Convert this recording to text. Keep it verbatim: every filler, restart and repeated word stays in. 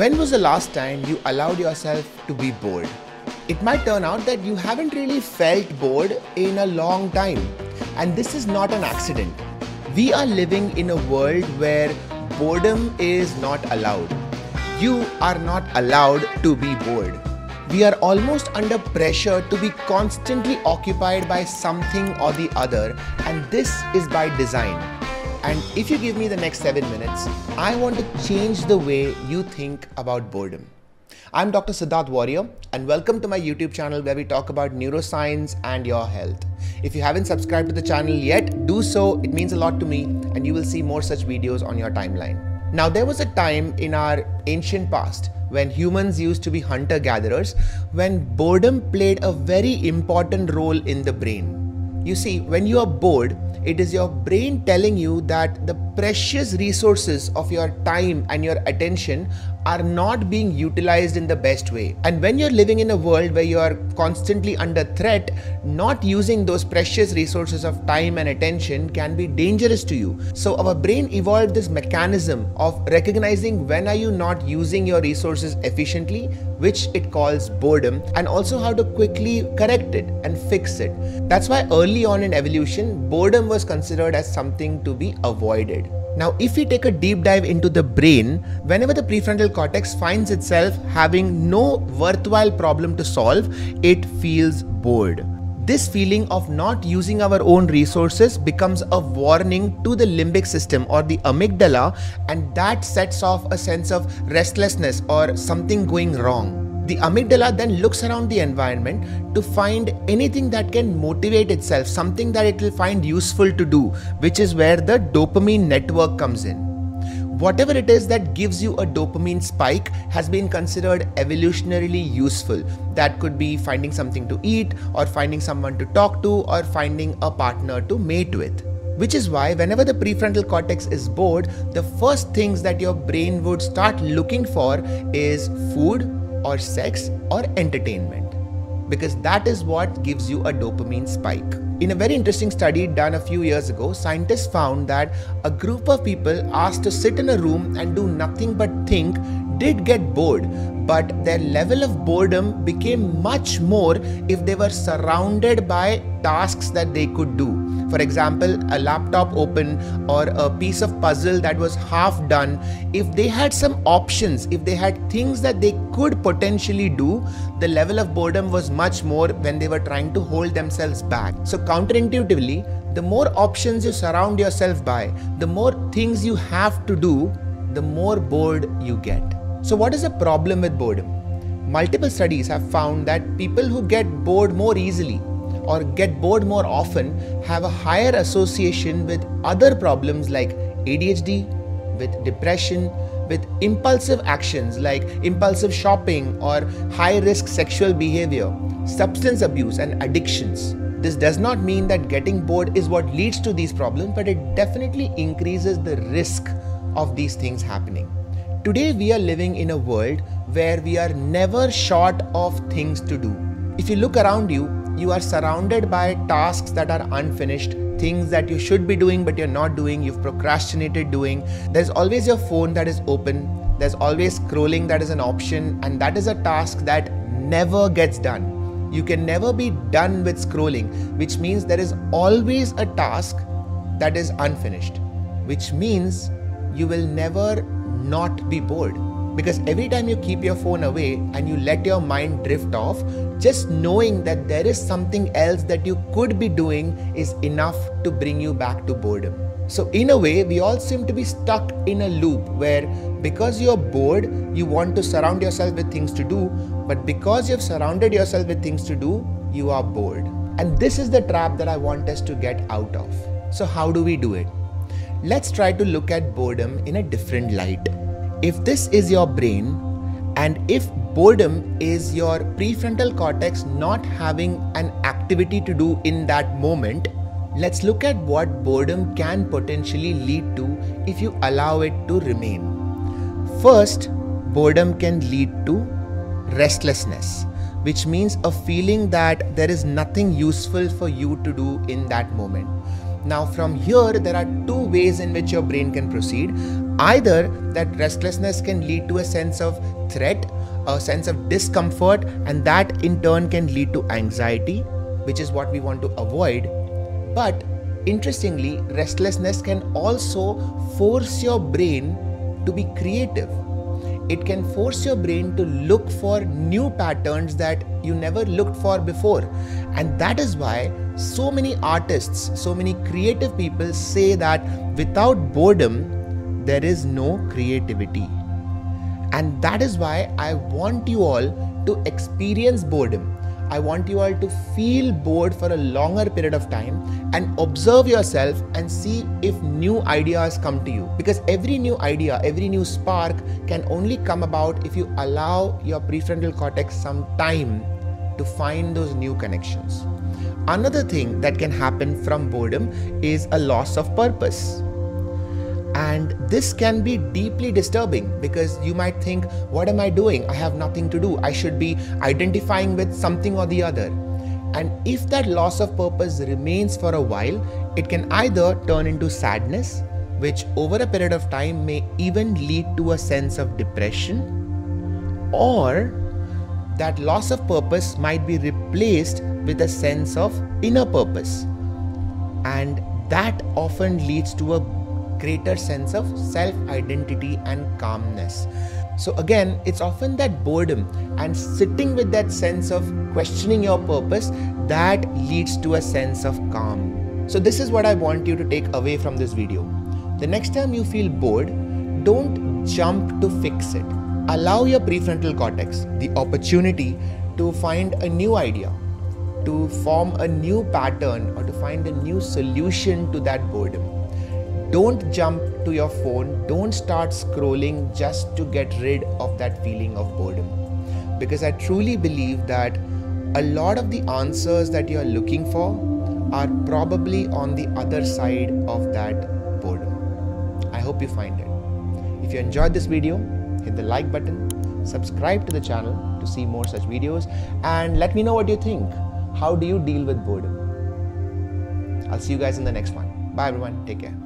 When was the last time you allowed yourself to be bored? It might turn out that you haven't really felt bored in a long time. And this is not an accident. We are living in a world where boredom is not allowed. You are not allowed to be bored. We are almost under pressure to be constantly occupied by something or the other, and this is by design. And if you give me the next seven minutes, I want to change the way you think about boredom. I'm Doctor Sid Warrier, and welcome to my YouTube channel where we talk about neuroscience and your health. If you haven't subscribed to the channel yet, do so. It means a lot to me, and you will see more such videos on your timeline. Now, there was a time in our ancient past when humans used to be hunter-gatherers, when boredom played a very important role in the brain. You see, when you are bored, it is your brain telling you that the precious resources of your time and your attention are not being utilized in the best way. And when you're living in a world where you are constantly under threat, not using those precious resources of time and attention can be dangerous to you. So our brain evolved this mechanism of recognizing when are you not using your resources efficiently, which it calls boredom, and also how to quickly correct it and fix it. That's why early on in evolution, boredom was considered as something to be avoided. Now, if we take a deep dive into the brain, whenever the prefrontal cortex finds itself having no worthwhile problem to solve, it feels bored. This feeling of not using our own resources becomes a warning to the limbic system or the amygdala, and that sets off a sense of restlessness or something going wrong. The amygdala then looks around the environment to find anything that can motivate itself, something that it will find useful to do, which is where the dopamine network comes in. Whatever it is that gives you a dopamine spike has been considered evolutionarily useful. That could be finding something to eat, or finding someone to talk to, or finding a partner to mate with. Which is why whenever the prefrontal cortex is bored, the first things that your brain would start looking for is food, or sex, or entertainment, because that is what gives you a dopamine spike. In a very interesting study done a few years ago, scientists found that a group of people asked to sit in a room and do nothing but think did get bored, but their level of boredom became much more if they were surrounded by tasks that they could do. For example, a laptop open or a piece of puzzle that was half done. If they had some options, if they had things that they could potentially do, the level of boredom was much more when they were trying to hold themselves back. So counterintuitively, the more options you surround yourself by, the more things you have to do, the more bored you get. So what is the problem with boredom? Multiple studies have found that people who get bored more easily or get bored more often have a higher association with other problems like A D H D, with depression, with impulsive actions like impulsive shopping or high-risk sexual behavior, substance abuse and addictions. This does not mean that getting bored is what leads to these problems, but it definitely increases the risk of these things happening. Today we are living in a world where we are never short of things to do. If you look around you, you are surrounded by tasks that are unfinished, things that you should be doing but you're not doing, you've procrastinated doing. There's always your phone that is open, there's always scrolling that is an option, and that is a task that never gets done. You can never be done with scrolling, which means there is always a task that is unfinished, which means you will never not be bored. Because every time you keep your phone away and you let your mind drift off, just knowing that there is something else that you could be doing is enough to bring you back to boredom. So in a way, we all seem to be stuck in a loop where because you're bored, you want to surround yourself with things to do, but because you've surrounded yourself with things to do, you are bored. And this is the trap that I want us to get out of. So how do we do it? Let's try to look at boredom in a different light. If this is your brain, and if boredom is your prefrontal cortex not having an activity to do in that moment, let's look at what boredom can potentially lead to if you allow it to remain. First, boredom can lead to restlessness, which means a feeling that there is nothing useful for you to do in that moment. Now, from here, there are two ways in which your brain can proceed. Either that restlessness can lead to a sense of threat, a sense of discomfort, and that in turn can lead to anxiety, which is what we want to avoid. But interestingly, restlessness can also force your brain to be creative. It can force your brain to look for new patterns that you never looked for before. And that is why so many artists, so many creative people say that without boredom, there is no creativity. And that is why I want you all to experience boredom. I want you all to feel bored for a longer period of time and observe yourself and see if new ideas come to you. Because every new idea, every new spark can only come about if you allow your prefrontal cortex some time to find those new connections. Another thing that can happen from boredom is a loss of purpose. And this can be deeply disturbing because you might think, what am I doing? I have nothing to do. I should be identifying with something or the other. And if that loss of purpose remains for a while, it can either turn into sadness, which over a period of time may even lead to a sense of depression, or that loss of purpose might be replaced with a sense of inner purpose. And that often leads to a greater sense of self-identity and calmness. So again, it's often that boredom and sitting with that sense of questioning your purpose that leads to a sense of calm. So this is what I want you to take away from this video. The next time you feel bored, don't jump to fix it. Allow your prefrontal cortex the opportunity to find a new idea, to form a new pattern, or to find a new solution to that boredom. Don't jump to your phone, don't start scrolling just to get rid of that feeling of boredom. Because I truly believe that a lot of the answers that you're looking for are probably on the other side of that boredom. I hope you find it. If you enjoyed this video, hit the like button, subscribe to the channel to see more such videos, and let me know what you think. How do you deal with boredom? I'll see you guys in the next one. Bye everyone, take care.